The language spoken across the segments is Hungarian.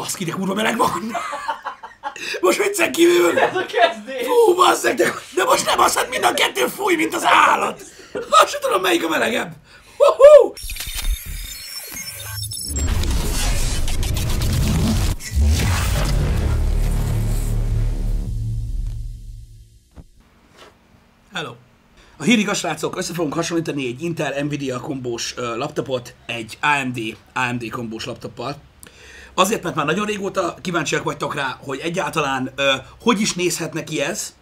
Baszki, de kurva meleg van! Most viccen kívül! Ez a kezdés! Fú, basszeg, de most nem azt, mind a kettő fúj, mint az állat! Azt sem tudom, melyik a melegebb! Hú-hú! Hello! A hírig, srácok, össze fogunk hasonlítani egy Intel NVIDIA kombós laptopot egy AMD kombós laptoppal. Azért, mert már nagyon régóta kíváncsiak vagytok rá, hogy egyáltalán hogy is nézhetne ki ez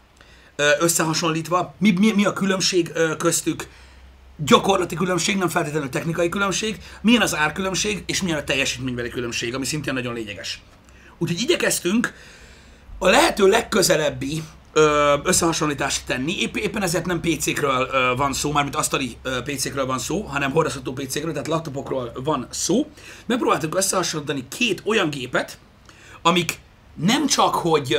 összehasonlítva, mi a különbség köztük, gyakorlati különbség, nem feltétlenül technikai különbség, milyen az árkülönbség és milyen a teljesítménybeli különbség, ami szintén nagyon lényeges. Úgyhogy igyekeztünk a lehető legközelebbi összehasonlítást tenni, éppen ezért nem PC-kről van szó, mármint asztali PC-kről van szó, hanem hordozható PC-kről, tehát laptopokról van szó. Megpróbáltunk összehasonlítani két olyan gépet, amik nem csak, hogy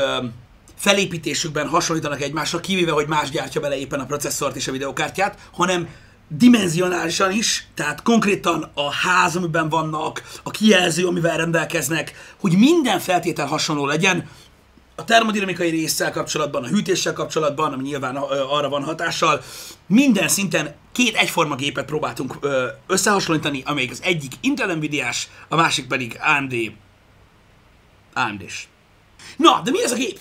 felépítésükben hasonlítanak egymásra, kivéve, hogy más gyártja bele éppen a processzort és a videokártyát, hanem dimenzionálisan is, tehát konkrétan a ház, amiben vannak, a kijelző, amivel rendelkeznek, hogy minden feltétel hasonló legyen, a termodinamikai résszel kapcsolatban, a hűtéssel kapcsolatban, ami nyilván arra van hatással, minden szinten két egyforma gépet próbáltunk összehasonlítani, amelyik az egyik Intel NVIDIA-s, a másik pedig AMD-s. Na, de mi ez a gép?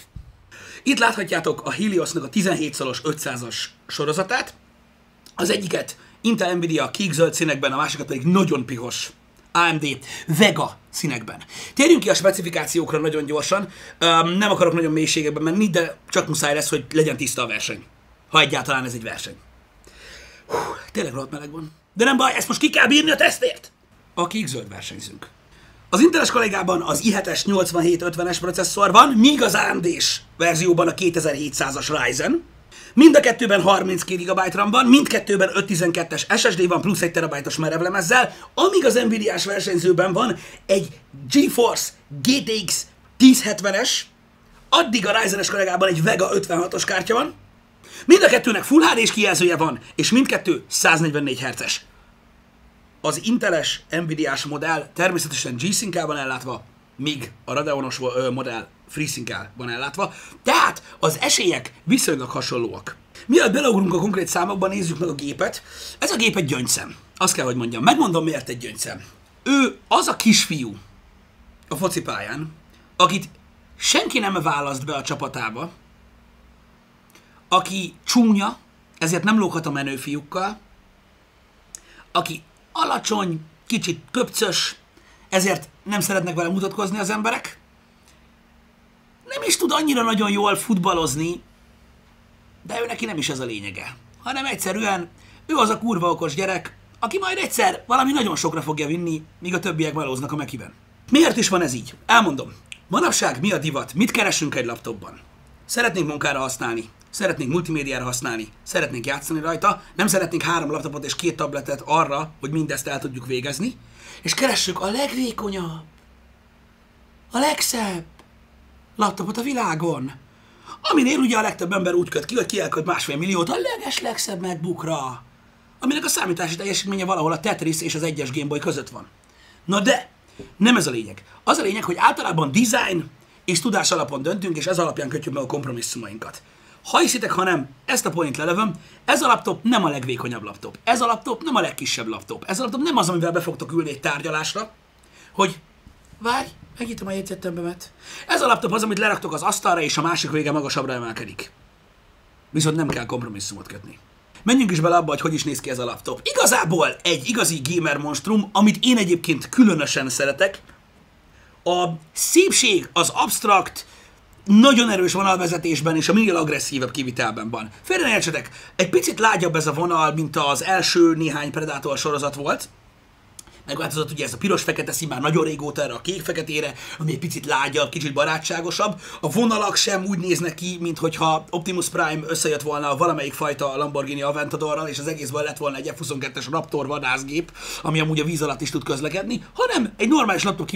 Itt láthatjátok a Heliosnak a 17-szoros 500-as sorozatát. Az egyiket Intel NVIDIA kék-zöld színekben, a másikat pedig nagyon pihos AMD Vega színekben. Térjünk ki a specifikációkra nagyon gyorsan. Nem akarok nagyon mélységekbe menni, de csak muszáj lesz, hogy legyen tiszta a verseny. Ha egyáltalán ez egy verseny. Hú, tényleg rohadt meleg van. De nem baj, ezt most ki kell bírni a tesztért! A kék-zöld versenyzünk. Az Inteles kollégában az i7-es 8750-es processzor van, míg az AMD-s verzióban a 2700-as Ryzen. Mind a kettőben 32 GB RAM van, mindkettőben 512-es SSD van, plusz 1 terabájtos merevlemezzel, amíg az NVIDIA-s versenyzőben van egy GeForce GTX 1070-es, addig a Ryzen-es kollégában egy Vega 56-os kártya van, mind a kettőnek Full HD-s kijelzője van, és mindkettő 144 Hz-es. Az Inteles NVIDIA-s modell természetesen G-Sync-kel van ellátva, míg a Radeonos modell FreeSync-kel van ellátva, tehát az esélyek viszonylag hasonlóak. Mielőtt beleugrunk a konkrét számokban, nézzük meg a gépet. Ez a gép egy gyöngyszem. Azt kell, hogy mondjam. Megmondom, miért egy gyöngyszem. Ő az a kisfiú a focipályán, akit senki nem választ be a csapatába, aki csúnya, ezért nem lóghat a menő fiúkkal, aki alacsony, kicsit köpcös, ezért nem szeretnek vele mutatkozni az emberek, nem is tud annyira nagyon jól futballozni, de ő neki nem is ez a lényege, hanem egyszerűen ő az a kurva okos gyerek, aki majd egyszer valami nagyon sokra fogja vinni, míg a többiek melóznak a mekiben. Miért is van ez így? Elmondom. Manapság mi a divat? Mit keresünk egy laptopban? Szeretnénk munkára használni, szeretnénk multimédiára használni, szeretnénk játszani rajta, nem szeretnénk 3 laptopot és 2 tabletet arra, hogy mindezt el tudjuk végezni, és keressük a legvékonyabb, a legszebb laptopot a világon, aminél ugye a legtöbb ember úgy köt ki, hogy kielkölt 1,5 milliót a legeslegszebb MacBookra, aminek a számítási teljesítménye valahol a Tetris és az 1-es Gameboy között van. Na de, nem ez a lényeg. Az a lényeg, hogy általában design és tudás alapon döntünk, és ez alapján kötjük meg a kompromisszumainkat. Ha hiszitek, ha nem, ezt a point lelövöm, ez a laptop nem a legvékonyabb laptop, ez a laptop nem a legkisebb laptop, ez a laptop nem az, amivel be fogtok ülni egy tárgyalásra, hogy várj, megnyitom a jegyzettömbemet. Ez a laptop az, amit leraktok az asztalra, és a másik vége magasabbra emelkedik. Viszont nem kell kompromisszumot kötni. Menjünk is bele abba, hogy is néz ki ez a laptop. Igazából egy igazi gamer monstrum, amit én egyébként különösen szeretek. A szépség, az absztrakt, nagyon erős vonalvezetésben és a minél agresszívebb kivitelben van. Félre ne értsetek, egy picit lágyabb ez a vonal, mint az első néhány Predator sorozat volt. Megváltozott ugye ez a piros-fekete szín már nagyon régóta erre a kék-feketére, ami egy picit lágyabb, kicsit barátságosabb. A vonalak sem úgy néznek ki, mintha Optimus Prime összejött volna valamelyik fajta Lamborghini Aventadorral, és az egészből lett volna egy F-22-es Raptor vadászgép, ami amúgy a víz alatt is tud közlekedni, hanem egy normális laptop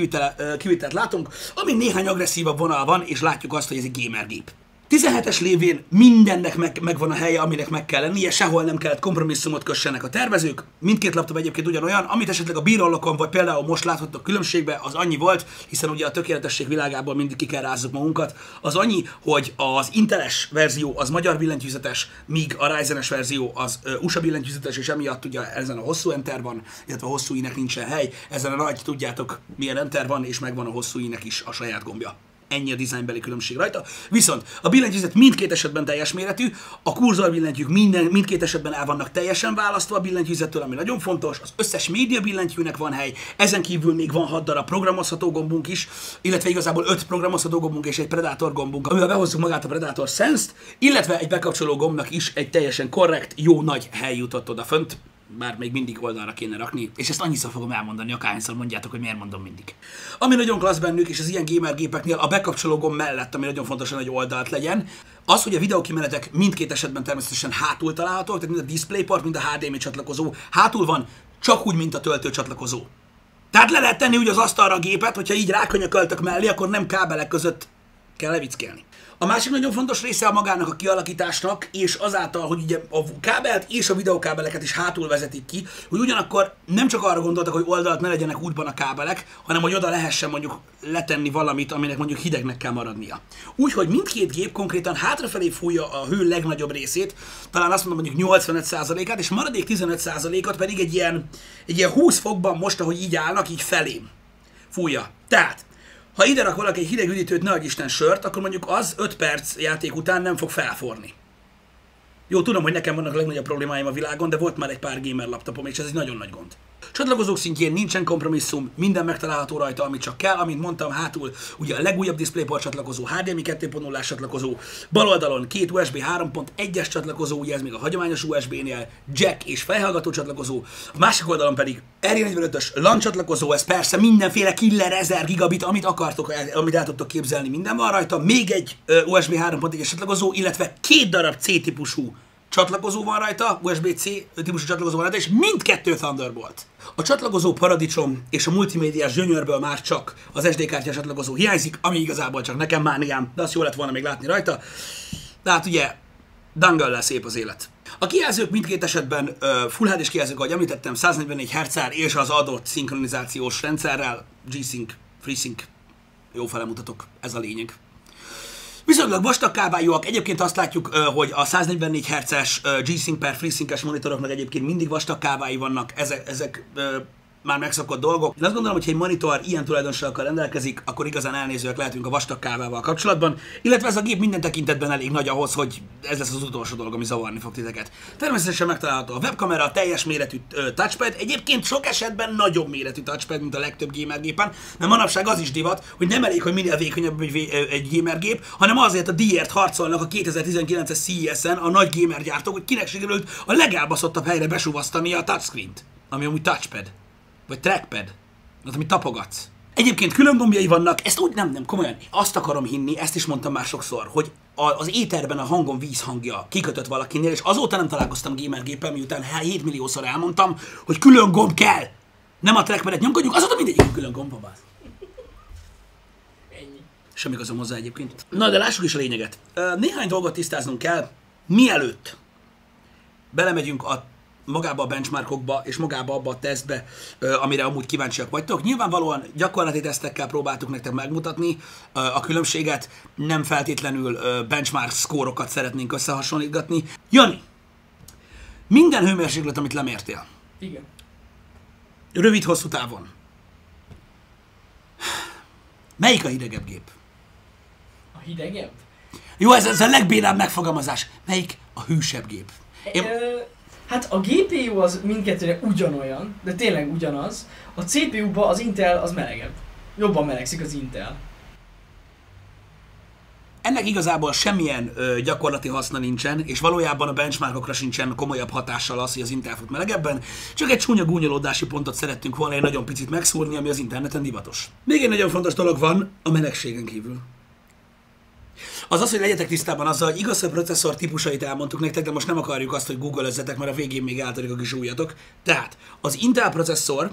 kivitelt látunk, ami néhány agresszívabb vonal van, és látjuk azt, hogy ez egy gamergép. 17-es lévén mindennek megvan a helye, aminek meg kell lennie, sehol nem kellett kompromisszumot kössenek a tervezők. Mindkét laptop egyébként ugyanolyan, amit esetleg a bírallakon, vagy például most láthattok különbségbe, az annyi volt, hiszen ugye a tökéletesség világában mindig ki kell rázzuk magunkat, az annyi, hogy az Inteles verzió az magyar billentyűzetes, míg a Ryzen-es verzió az USA billentyűzetes, és emiatt ugye ezen a hosszú enter van, illetve a hosszú i-nek nincsen hely, ezen a nagy tudjátok milyen enter van, és megvan a hosszú i-nek is a saját gombja. Ennyi a dizájnbeli különbség rajta. Viszont a billentyűzet mindkét esetben teljes méretű, a kurzor billentyűk mindkét esetben el vannak teljesen választva a billentyűzettől, ami nagyon fontos, az összes média billentyűnek van hely, ezen kívül még van 6 darab programozható gombunk is, illetve igazából 5 programozható gombunk és egy Predator gombunk, amivel behozzuk magát a Predator Sense-t, illetve egy bekapcsoló gombnak is egy teljesen korrekt, jó nagy hely jutott oda fönt. Bár még mindig oldalra kéne rakni, és ezt annyiszor fogom elmondani, akárhányszor mondjátok, hogy miért mondom mindig. Ami nagyon klassz bennük, és az ilyen gamer gépeknél a bekapcsoló gomb mellett, ami nagyon fontos, hogy oldalt legyen, az, hogy a videókimenetek mindkét esetben természetesen hátul találhatók, tehát mind a DisplayPort, mind a HDMI csatlakozó hátul van, csak úgy, mint a töltőcsatlakozó. Tehát le lehet tenni úgy az asztalra a gépet, hogyha így rákanyaköltök mellé, akkor nem kábelek között kell levickelni. A másik nagyon fontos része a magának a kialakításnak, és azáltal, hogy ugye a kábelt és a videokábeleket is hátul vezetik ki, hogy ugyanakkor nem csak arra gondoltak, hogy oldalt ne legyenek útban a kábelek, hanem hogy oda lehessen mondjuk letenni valamit, aminek mondjuk hidegnek kell maradnia. Úgyhogy mindkét gép konkrétan hátrafelé fújja a hő legnagyobb részét, talán azt mondom mondjuk 85%-át, és maradék 15%-at pedig egy ilyen 20 fokban most, ahogy így állnak, így felém fújja. Tehát ha ide rak valaki egy hideg üdítőt, ne adj Isten sört, akkor mondjuk az 5 perc játék után nem fog felforni. Jó, tudom, hogy nekem vannak a legnagyobb problémáim a világon, de volt már egy pár gamer laptopom, és ez egy nagyon nagy gond. Csatlakozók szintjén nincsen kompromisszum, minden megtalálható rajta, amit csak kell. Amint mondtam, hátul ugye a legújabb DisplayPort csatlakozó, HDMI 2.0-as csatlakozó, bal oldalon két USB 3.1-es csatlakozó, ugye ez még a hagyományos USB-nél, jack és fejhallgató csatlakozó, a másik oldalon pedig RJ45-ös LAN csatlakozó, ez persze mindenféle killer 1000 gigabit, amit akartok, amit el tudtok képzelni, minden van rajta, még egy USB 3.1-es csatlakozó, illetve 2 darab C-típusú csatlakozó van rajta, USB-C típusú csatlakozó van rajta, és mindkettő Thunderbolt. A csatlakozó paradicsom és a multimédiás gyönyörből már csak az SD kártya csatlakozó hiányzik, ami igazából csak nekem mániám, de azt jó lett volna még látni rajta. De hát ugye, dangle szép az élet. A kijelzők mindkét esetben Full HD-s kijelzők, ahogy említettem, 144 Hz-el és az adott szinkronizációs rendszerrel, G-Sync, FreeSync, jó felemutatok, ez a lényeg. Viszonylag vastag kábályúak, egyébként azt látjuk, hogy a 144 Hz-es G-Sync per FreeSync-es monitoroknak egyébként mindig vastag kávái vannak, ezek már megszokott dolgok. Én azt gondolom, hogy ha egy monitor ilyen tulajdonságokkal rendelkezik, akkor igazán elnézőek lehetünk a vastag kávával kapcsolatban, illetve ez a gép minden tekintetben elég nagy ahhoz, hogy ez lesz az utolsó dolog, ami zavarni fog titeket. Természetesen megtalálható a webkamera, a teljes méretű touchpad, egyébként sok esetben nagyobb méretű touchpad, mint a legtöbb gamergépen, mert manapság az is divat, hogy nem elég, hogy minél vékonyabb egy gamergép, hanem azért a díjért harcolnak a 2019-es CES-en a nagy gamergyártók, hogy kinek sikerült a legelbaszottabb helyre besúvasztani a touchscreen-t, ami amúgy touchpad. Vagy trackpad, az, amit tapogatsz. Egyébként külön gombjai vannak, ezt úgy nem, komolyan. Azt akarom hinni, ezt is mondtam már sokszor, hogy az éterben a hangon vízhangja kikötött valakinél, és azóta nem találkoztam gamergéppel, miután 7 milliószor elmondtam, hogy külön gomb kell. Nem a trackpadet nyomkodjuk, azóta mindegyik külön gomba van. Ennyi. Semmi igazom hozzá egyébként. Na, de lássuk is a lényeget. Néhány dolgot tisztáznunk kell, mielőtt belemegyünk a magába a benchmarkokba és magába abba a tesztbe, amire amúgy kíváncsiak vagytok. Nyilvánvalóan gyakorlati tesztekkel próbáltuk nektek megmutatni a különbséget, nem feltétlenül benchmark szkórokat szeretnénk összehasonlítgatni. Jani, minden hőmérséklet, amit lemértél. Igen. Rövid-hosszú távon. Melyik a hidegebb gép? A hidegebb? Jó, ez a legbénább megfogalmazás. Melyik a hűsebb gép? Hát a GPU az mindkettőre ugyanolyan, de tényleg ugyanaz. A CPU-ba az Intel az melegebb. Jobban melegszik az Intel. Ennek igazából semmilyen gyakorlati haszna nincsen, és valójában a benchmarkokra sincsen komolyabb hatással az, hogy az Intel fut melegebben, csak egy csúnya gúnyolódási pontot szerettünk volna egy nagyon picit megszúrni, ami az interneten divatos. Még egy nagyon fontos dolog van a melegségen kívül. Az, hogy legyetek tisztában azzal, hogy igaz, hogy a processzor típusait elmondtuk nektek, de most nem akarjuk azt, hogy google-özzetek, mert a végén még általánik a kis újatok. Tehát az Intel processzor,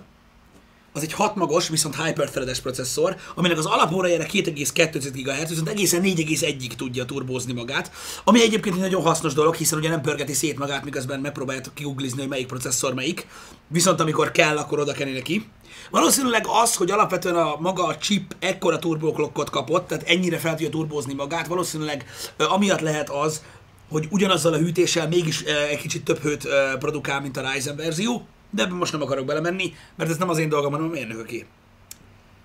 az egy 6 magos, viszont hyperthread-es processzor, aminek az alapórájára 2,2 GHz, viszont egészen 4,1-ig tudja turbózni magát, ami egyébként egy nagyon hasznos dolog, hiszen ugye nem pörgeti szét magát, miközben megpróbáljátok kiguglizni, hogy melyik processzor melyik, viszont amikor kell, akkor oda kenni neki. Valószínűleg az, hogy alapvetően a maga a chip ekkora turboklokkot kapott, tehát ennyire fel tudja turbózni magát, valószínűleg amiatt lehet az, hogy ugyanazzal a hűtéssel mégis egy kicsit több hőt produkál, mint a Ryzen verzió, de ebben most nem akarok belemenni, mert ez nem az én dolgom, hanem a mérnököké.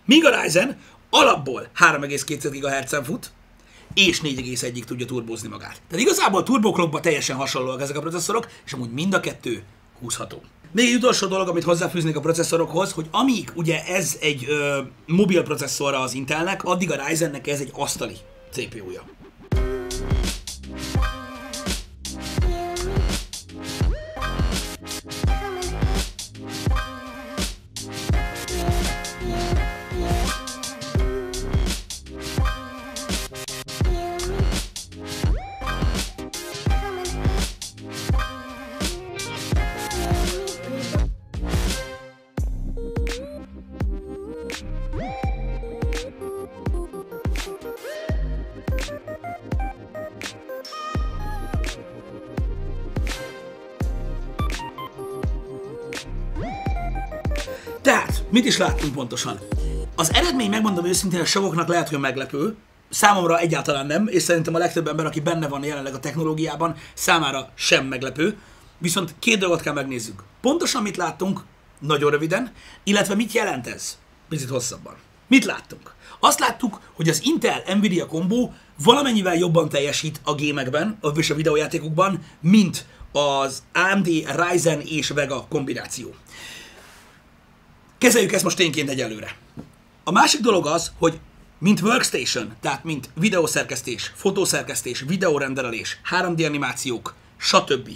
Míg a Ryzen alapból 3,2 GHz-en fut, és 4,1-ig tudja turbózni magát. Tehát igazából turboklokkban teljesen hasonlóak ezek a processzorok, és amúgy mind a kettő húzható. Még egy utolsó dolog, amit hozzáfűznék a processzorokhoz, hogy amíg ugye ez egy mobil processzorra az Intelnek, addig a Ryzennek ez egy asztali CPU-ja. Tehát, mit is láttunk pontosan? Az eredmény, megmondom őszintén, a sokaknak lehet, hogy meglepő, számomra egyáltalán nem, és szerintem a legtöbb ember, aki benne van jelenleg a technológiában, számára sem meglepő, viszont két dolgot kell megnézzük. Pontosan mit láttunk, nagyon röviden, illetve mit jelent ez, picit hosszabban. Mit láttunk? Azt láttuk, hogy az Intel-Nvidia kombó valamennyivel jobban teljesít a gémekben, vagyis a videójátékokban, mint az AMD, Ryzen és Vega kombináció. Kezeljük ezt most tényként egyelőre. A másik dolog az, hogy mint workstation, tehát mint videószerkesztés, fotószerkesztés, videórendelés, 3D animációk, stb.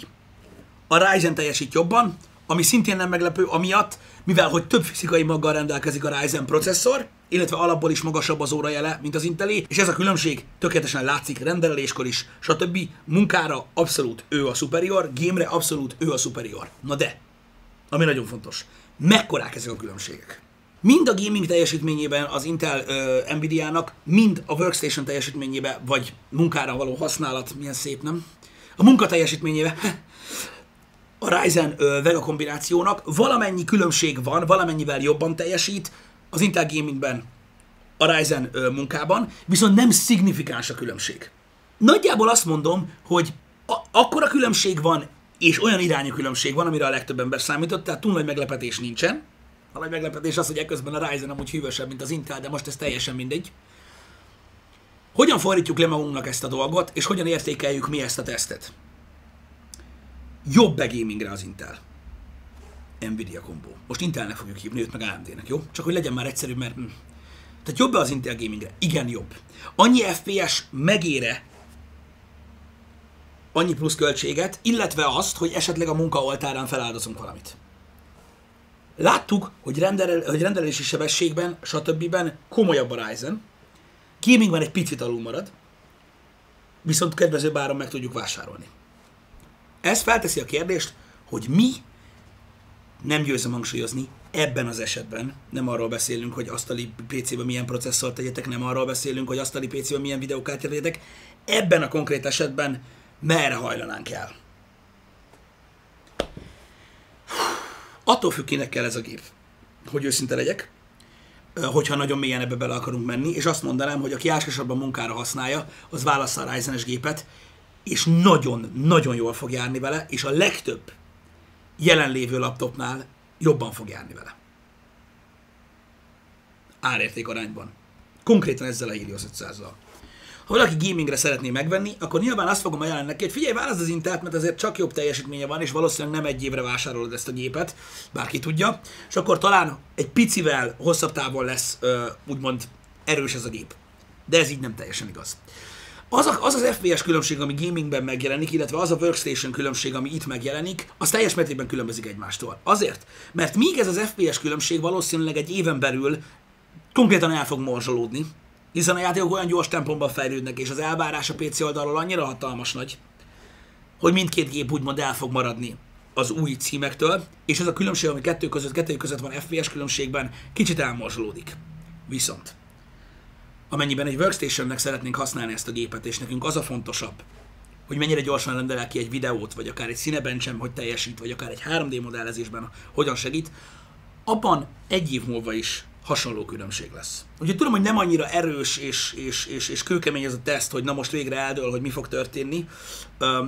A Ryzen teljesít jobban, ami szintén nem meglepő, amiatt, mivel hogy több fizikai maggal rendelkezik a Ryzen processzor, illetve alapból is magasabb az órajele, mint az Intelé, és ez a különbség tökéletesen látszik rendeléskor is, stb. Munkára abszolút ő a superior, gémre abszolút ő a superior. Na de, ami nagyon fontos. Mekkorák ezek a különbségek? Mind a gaming teljesítményében az Intel Nvidia-nak, mind a workstation teljesítményében, vagy munkára való használat, milyen szép, nem? A munka teljesítményében a Ryzen Vega kombinációnak valamennyi különbség van, valamennyivel jobban teljesít az Intel gamingben, a Ryzen munkában, viszont nem szignifikáns a különbség. Nagyjából azt mondom, hogy akkora különbség van, és olyan irányú különbség van, amire a legtöbb ember számított, tehát túl nagy meglepetés nincsen. A nagy meglepetés az, hogy eközben a Ryzen amúgy hűvösebb, mint az Intel, de most ez teljesen mindegy. Hogyan fordítjuk le magunknak ezt a dolgot, és hogyan értékeljük mi ezt a tesztet? Jobb-e gamingre az Intel? Nvidia kombó. Most Intelnek fogjuk hívni, őt meg AMD-nek, jó? Csak hogy legyen már egyszerűbb, mert... Tehát jobb-e az Intel gamingre? Igen, jobb. Annyi FPS megére annyi plusz költséget, illetve azt, hogy esetleg a munka oltárán feláldozunk valamit. Láttuk, hogy, rendelési sebességben, stb. Komolyabb a Ryzen, gamingben egy picit alul marad, viszont kedvezőbb áron meg tudjuk vásárolni. Ez felteszi a kérdést, hogy mi, nem győzöm hangsúlyozni, ebben az esetben nem arról beszélünk, hogy asztali PC-ben milyen processzort tegyetek, nem arról beszélünk, hogy asztali PC-ben milyen videókártyát tegyetek, ebben a konkrét esetben merre hajlanánk el? Attól függ, kinek kell ez a gép, hogy őszinte legyek, hogyha nagyon mélyen ebbe bele akarunk menni, és azt mondanám, hogy aki áskásabban munkára használja, az válassza a Ryzen-es gépet, és nagyon-nagyon jól fog járni vele, és a legtöbb jelenlévő laptopnál jobban fog járni vele. Árérték arányban. Konkrétan ezzel a Helios 500-zal. Ha valaki gamingre szeretné megvenni, akkor nyilván azt fogom ajánlani neki, hogy figyelj, válaszd az Intelt, mert azért csak jobb teljesítménye van, és valószínűleg nem egy évre vásárolod ezt a gépet, bárki tudja, és akkor talán egy picivel hosszabb távon lesz úgymond erős ez a gép. De ez így nem teljesen igaz. Az az FPS különbség, ami gamingben megjelenik, illetve az a workstation különbség, ami itt megjelenik, az teljes mértékben különbözik egymástól. Azért, mert míg ez az FPS különbség valószínűleg egy éven belül konkrétan el fog morzsolódni, hiszen a játékok olyan gyors tempomban fejlődnek, és az elvárás a PC oldalról annyira hatalmas nagy, hogy mindkét gép úgymond el fog maradni az új címektől, és ez a különbség, ami kettőjük között van FPS különbségben, kicsit elmorzsolódik. Viszont, amennyiben egy workstationnek szeretnénk használni ezt a gépet, és nekünk az a fontosabb, hogy mennyire gyorsan rendel ki egy videót, vagy akár egy színebencsen, hogy teljesít, vagy akár egy 3D modellezésben hogyan segít, abban egy év múlva is hasonló különbség lesz. Úgyhogy tudom, hogy nem annyira erős és kőkemény ez a teszt, hogy na most végre eldől, hogy mi fog történni,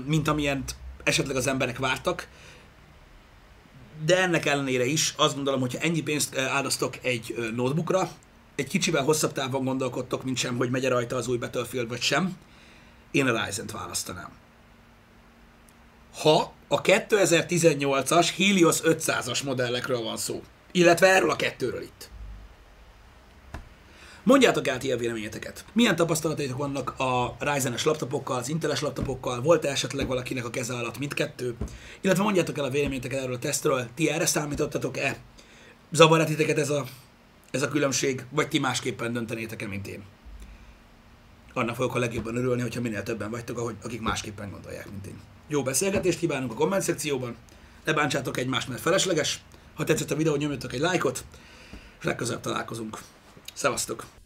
mint amilyen esetleg az emberek vártak, de ennek ellenére is azt gondolom, hogyha ennyi pénzt áldoztok egy notebookra, egy kicsivel hosszabb távon gondolkodtok, mint sem, hogy megy rajta az új Battlefield vagy sem, én a Ryzen-t választanám. Ha a 2018-as Helios 500-as modellekről van szó, illetve erről a kettőről itt. Mondjátok át ilyen véleményeteket. Milyen tapasztalataitok vannak a Ryzen-es laptopokkal, az Intel-es laptopokkal? Volt-e esetleg valakinek a keze alatt mindkettő? Illetve mondjátok el a véleményeteket erről a tesztről. Ti erre számítottatok-e? Zavar-e titeket ez a különbség? Vagy ti másképpen döntenétek-e, mint én? Annak fogok a legjobban örülni, hogyha minél többen vagytok, akik másképpen gondolják, mint én. Jó beszélgetést kívánunk a komment szekcióban. Ne bántsátok egymást, mert felesleges. Ha tetszett a videó, nyomjatok egy lájkot, és legközelebb találkozunk. Szevasztok!